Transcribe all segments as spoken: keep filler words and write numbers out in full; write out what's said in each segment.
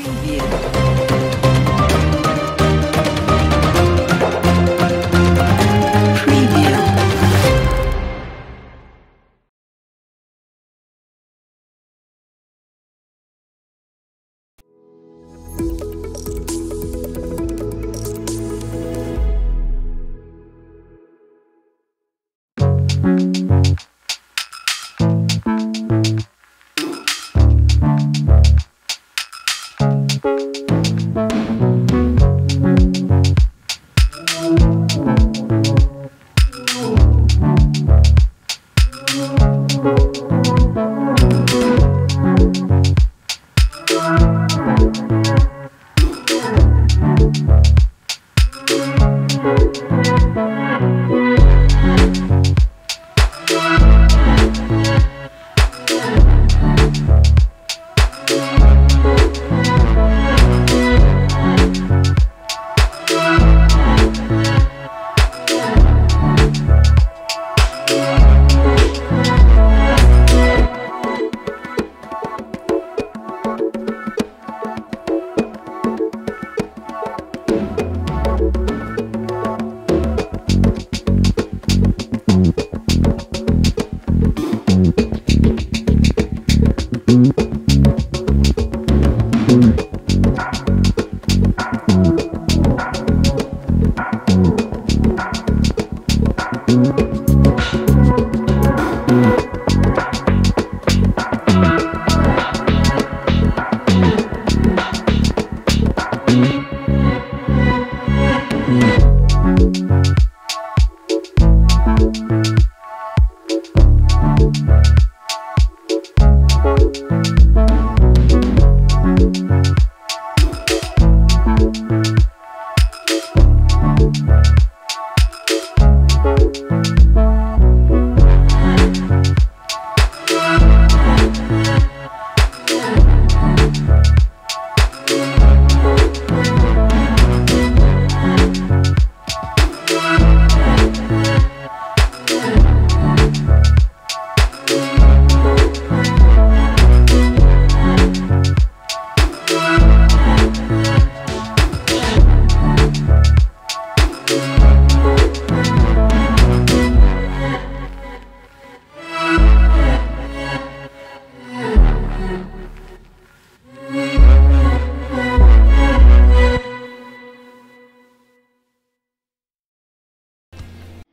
preview. Preview.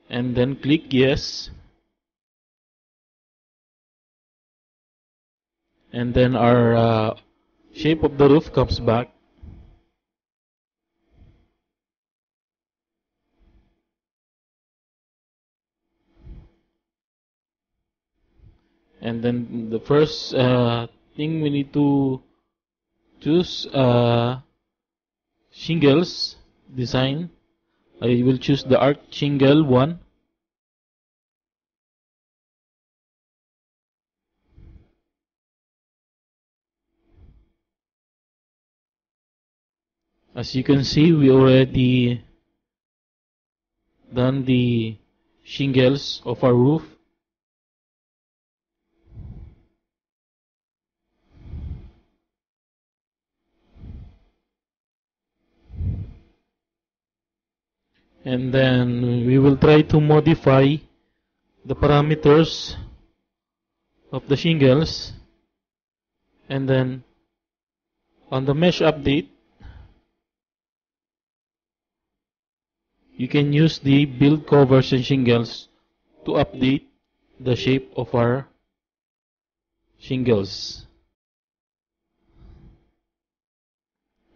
And then click yes, and then our uh, shape of the roof comes back. And then the first uh, thing we need to choose, uh, shingles design. I will choose the arch shingle one. As you can see, we already done the shingles of our roof. And then we will try to modify the parameters of the shingles. And then on the mesh update, you can use the build covers and shingles to update the shape of our shingles.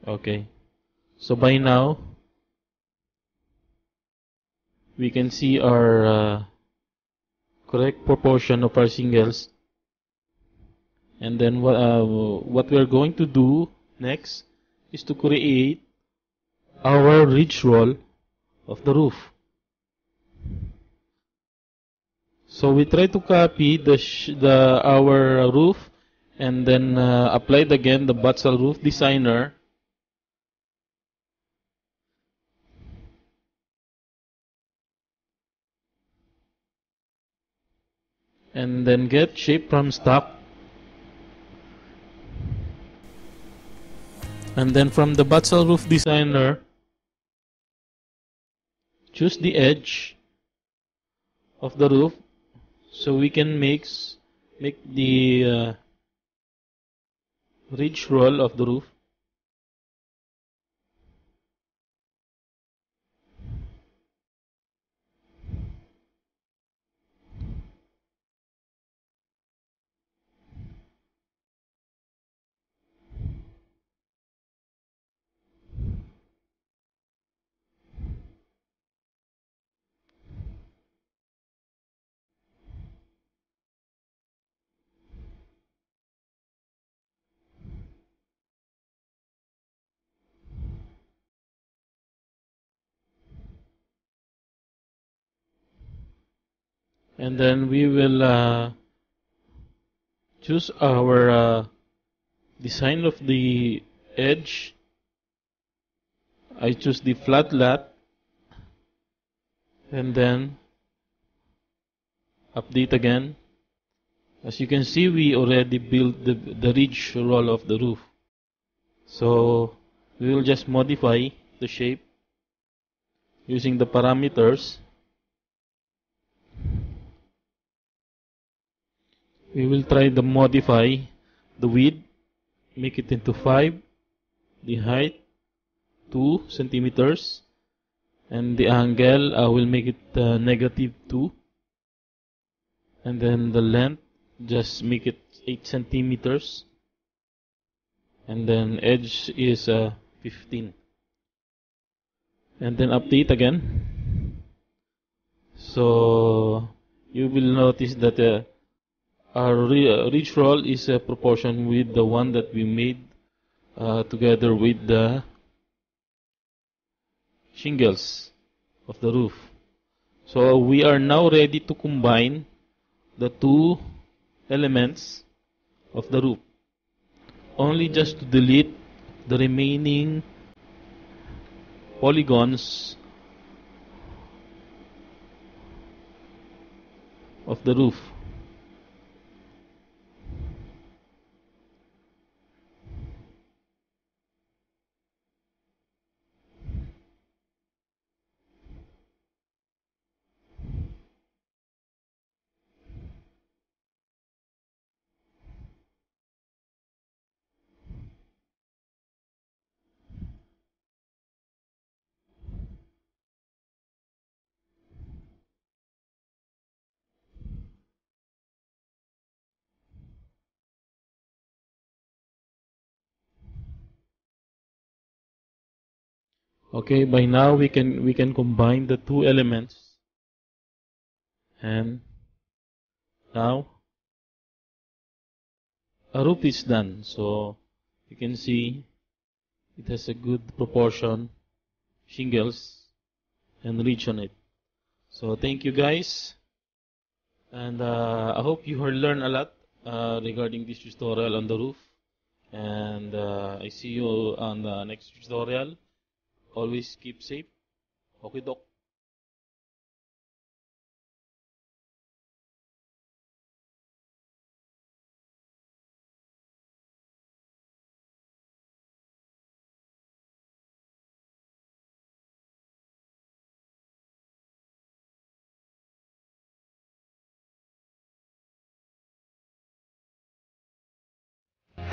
Okay, so by now we can see our uh, correct proportion of our shingles. And then what, uh, what we are going to do next is to create our ridge roll of the roof. So we try to copy the, sh the our roof, and then uh, applied again the Batzal Roof Designer. And then get shape from stock. And then from the Batzal Roof Designer, choose the edge of the roof so we can make, make the uh, ridge roll of the roof. And then we will uh, choose our uh, design of the edge. I choose the flat lat, and then update again. As you can see, we already built the, the ridge roll of the roof. So we will just modify the shape using the parameters. We will try to modify the width, make it into five, the height two centimeters, and the angle I uh, will make it uh, negative two, and then the length just make it eight centimeters, and then edge is uh, fifteen, and then update again. So you will notice that uh, our ridge roll is a proportion with the one that we made uh, together with the shingles of the roof. So we are now ready to combine the two elements of the roof, only just to delete the remaining polygons of the roof. Okay, by now we can we can combine the two elements, and now a roof is done. So you can see it has a good proportion, shingles and ridge on it. So thank you guys, and uh, I hope you learned a lot uh, regarding this tutorial on the roof, and uh, I see you on the next tutorial. Always keep safe. Okie doke.